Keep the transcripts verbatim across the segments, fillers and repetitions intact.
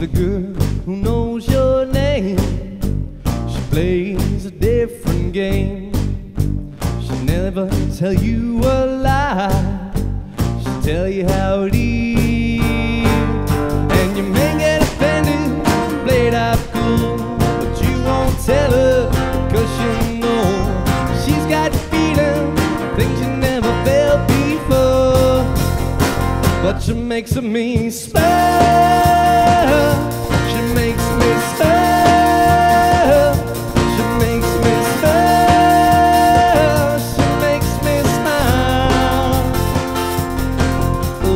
the girl who knows your name. She plays a different game. She never tell you a lie. She'll tell you how it is, and you may get offended, play it out cool, but you won't tell her, 'cause you know she's got feelings, things you never felt before. But she makes me smile. She makes me smile. She makes me smile. She makes me smile. Oh,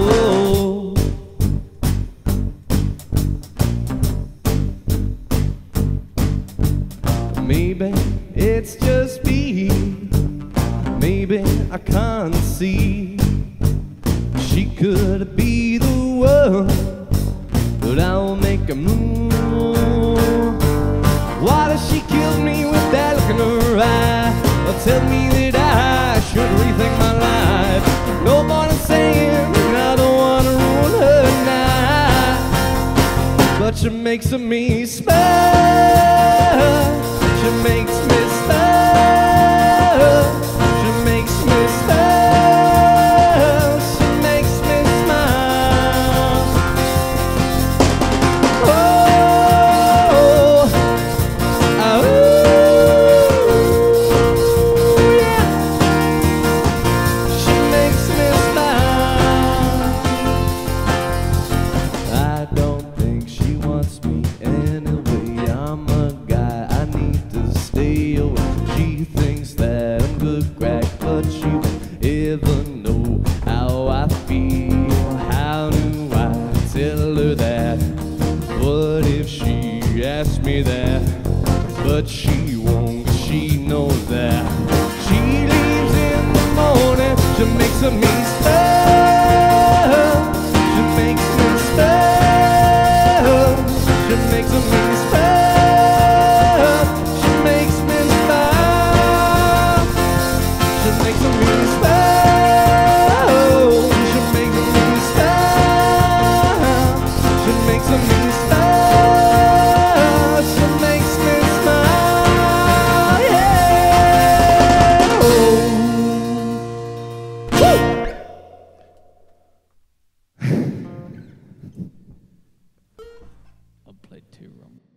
maybe it's just me. Maybe I can't see. She could be the one, but I'll make a move. Why does she kill me with that look in her eye? Or tell me that I should rethink my life. No more than saying I don't want to ruin her night. But she makes me smile. She makes me smile. She makes me smile. But she won't, she knows that. She leaves in the morning, she makes me smile. She makes me smile. She makes me smile. She makes me smile. She makes me smile. She makes me smile. She makes me smile. She makes me. Played two wrong.